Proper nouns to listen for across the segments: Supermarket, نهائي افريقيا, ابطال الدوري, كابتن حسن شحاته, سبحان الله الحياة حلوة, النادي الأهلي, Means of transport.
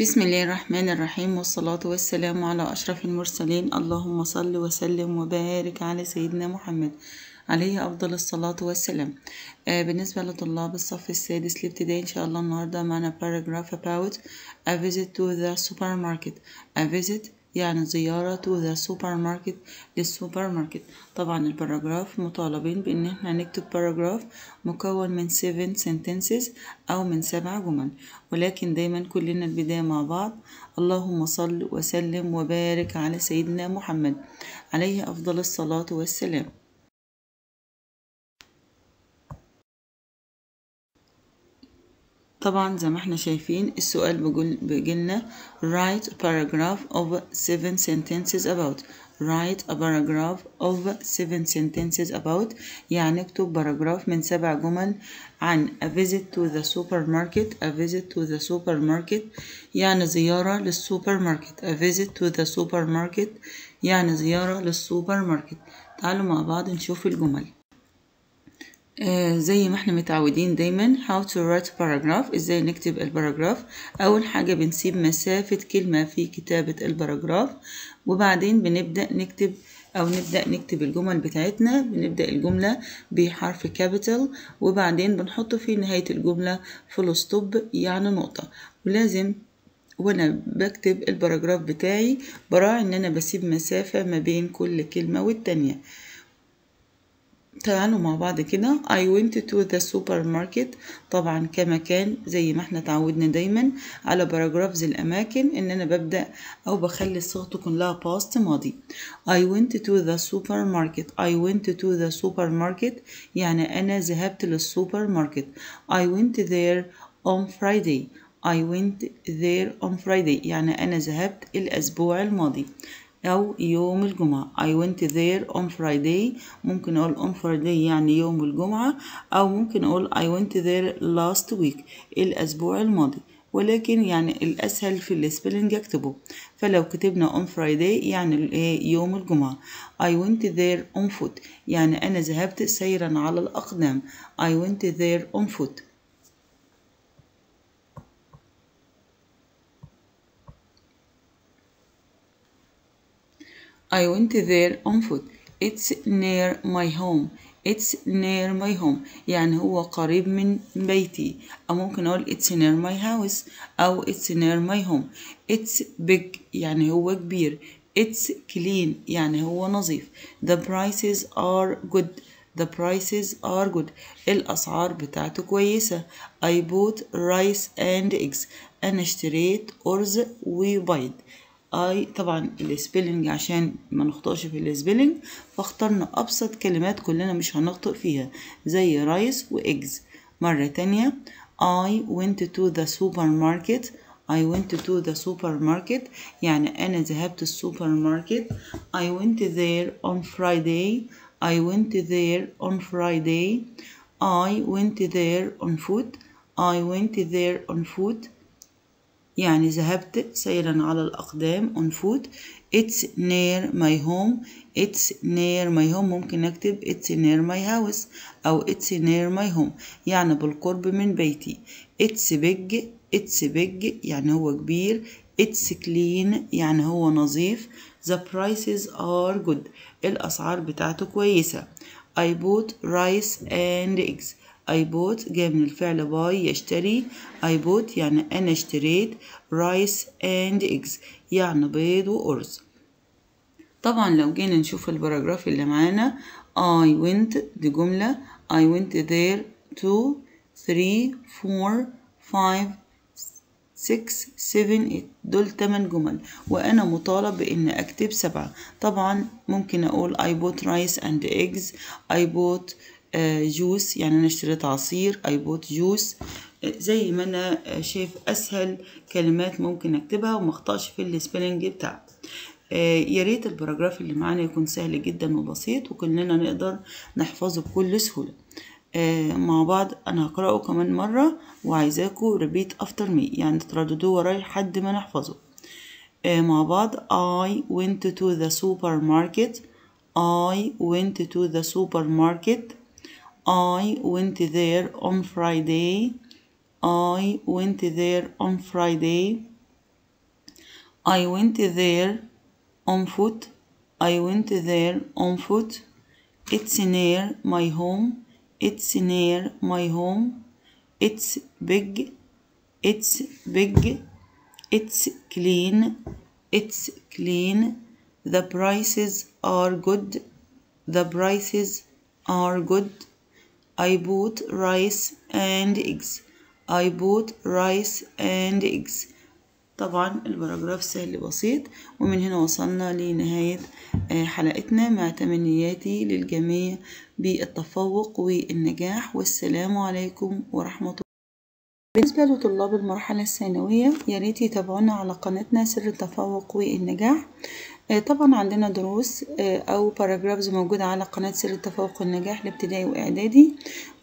بسم الله الرحمن الرحيم، والصلاة والسلام على أشرف المرسلين. اللهم صل وسلم وبارك على سيدنا محمد عليه أفضل الصلاة والسلام. بالنسبة لطلاب الصف السادس الابتدائي، إن شاء الله النهاردة معنا paragraph about a visit to the supermarket. A visit يعني زيارة to the supermarket للسوبرماركت. طبعا الباراجراف مطالبين بإن احنا نكتب باراجراف مكون من 7 sentences أو من 7 جمل، ولكن دايما كلنا البداية مع بعض. اللهم صل وسلم وبارك على سيدنا محمد عليه أفضل الصلاة والسلام. طبعا زي ما احنا شايفين السؤال بيجيلنا write paragraph of 7 sentences about. write a paragraph of 7 sentences about يعني اكتب باراجراف من 7 جمل عن a visit to the supermarket. a visit to the supermarket يعني زيارة للسوبرماركت. a visit to the supermarket يعني زيارة للسوبرماركت. تعالوا مع بعض نشوف الجمل. زي ما احنا متعودين دايما how to write paragraph، ازاي نكتب الباراجراف. اول حاجة بنسيب مسافة كلمة في كتابة الباراجراف، وبعدين نبدأ نكتب الجمل بتاعتنا. بنبدأ الجملة بحرف capital، وبعدين بنحط في نهاية الجملة full stop يعني نقطة. ولازم وانا بكتب الباراجراف بتاعي براعي ان انا بسيب مسافة ما بين كل كلمة والتانية. تعالوا مع بعض كده. I went to the supermarket طبعا كمكان، زي ما احنا تعودنا دايما على باراجرافز الأماكن إن أنا ببدأ أو بخلي صيغته كلها past ماضي. I went to the supermarket. I went to the supermarket يعني أنا ذهبت للسوبر ماركت. I went there on Friday. I went there on Friday يعني أنا ذهبت الأسبوع الماضي أو يوم الجمعة. I went there on Friday. ممكن أقول on Friday يعني يوم الجمعة، أو ممكن أقول I went there last week الأسبوع الماضي، ولكن يعني الأسهل في السبيلنج أكتبه. فلو كتبنا on Friday يعني يوم الجمعة. I went there on foot يعني أنا ذهبت سيرا على الأقدام. I went there on foot. I went there on foot. It's near my home. It's near my home يعني هو قريب من بيتي، أو ممكن أقول it's near my house أو it's near my home. It's big يعني هو كبير. It's clean يعني هو نظيف. The prices are good. The prices are good الأسعار بتاعته كويسة. I bought rice and eggs أنا اشتريت أرز وبيض. I طبعا السبيلنج عشان ما نخطئش في السبيلنج فاخترنا أبسط كلمات كلنا مش هنخطئ فيها زي رايس وإجز. مرة تانية I went to the supermarket. I went to the supermarket يعني أنا ذهبت السوبر ماركت. I went there on Friday. I went there on Friday. I went there on foot. I went there on foot يعني ذهبت سيرا على الأقدام on foot. It's near my home. It's near my home ممكن أكتب it's near my house أو it's near my home يعني بالقرب من بيتي. It's big. It's big يعني هو كبير. It's clean يعني هو نظيف. The prices are good الأسعار بتاعته كويسة. I bought rice and eggs. I bought جاي من الفعل buy يشتري. I bought يعني أنا اشتريت rice and eggs يعني بيض وأرز. طبعا لو جينا نشوف الباراجراف اللي معانا I went دي جملة. I went there 2 3 4 5 6 7 8 دول 8 جمل، وأنا مطالب بإن أكتب 7. طبعا ممكن أقول I bought rice and eggs. I bought جوس يعني أنا اشتريت عصير. I bought juice زي ما أنا شايف أسهل كلمات ممكن أكتبها وما أخطأش في السبيلنج بتاعها. يا ريت الباراجراف اللي معانا يكون سهل جدا وبسيط وكلنا نقدر نحفظه بكل سهولة. مع بعض أنا هقرأه كمان مرة وعايزاكم repeat after me يعني ترددوه وراي لحد ما نحفظه مع بعض. I went to the supermarket. I went to the supermarket. I went there on Friday. I went there on Friday. I went there on foot. I went there on foot. It's near my home. It's near my home. It's big. It's big. It's clean. It's clean. The prices are good. The prices are good. I bought rice and eggs. I bought rice and eggs. طبعا البراجراف سهل بسيط. ومن هنا وصلنا لنهاية حلقتنا مع تمنياتي للجميع بالتفوق والنجاح، والسلام عليكم ورحمة الله. بالنسبة لطلاب المرحلة الثانوية يا ريت يتابعونا على قناتنا سر التفوق والنجاح. طبعا عندنا دروس أو باراجرافز موجودة على قناة سر التفوق والنجاح لابتدائي وإعدادي،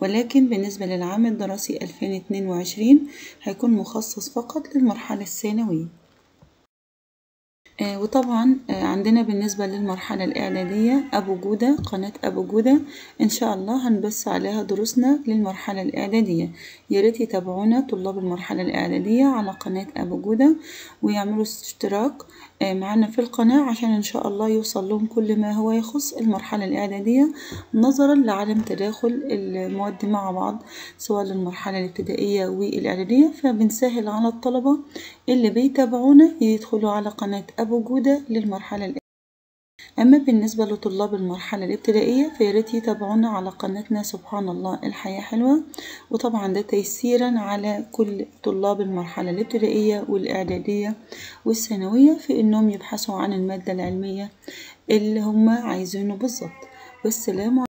ولكن بالنسبة للعام الدراسي 2022 هيكون مخصص فقط للمرحلة الثانوية. وطبعا عندنا بالنسبة للمرحلة الإعدادية أبو جودة، قناة أبو جودة إن شاء الله هنبث عليها دروسنا للمرحلة الإعدادية. يا ريت يتابعونا طلاب المرحلة الإعدادية على قناة أبو جودة ويعملوا اشتراك معنا في القناة عشان إن شاء الله يوصل لهم كل ما هو يخص المرحلة الإعدادية، نظرا لعدم تداخل المواد مع بعض سواء للمرحلة الابتدائية والإعدادية، فبنسهل على الطلبة اللي بيتابعونا يدخلوا على قناة أبو جودة للمرحلة الإعدادية. أما بالنسبة لطلاب المرحلة الابتدائية فيا ريت يتابعونا على قناتنا سبحان الله الحياة حلوة، وطبعا ده تيسيرا على كل طلاب المرحلة الابتدائية والإعدادية والثانوية في إنهم يبحثوا عن المادة العلمية اللي هم عايزينه بالظبط. والسلام عليكم.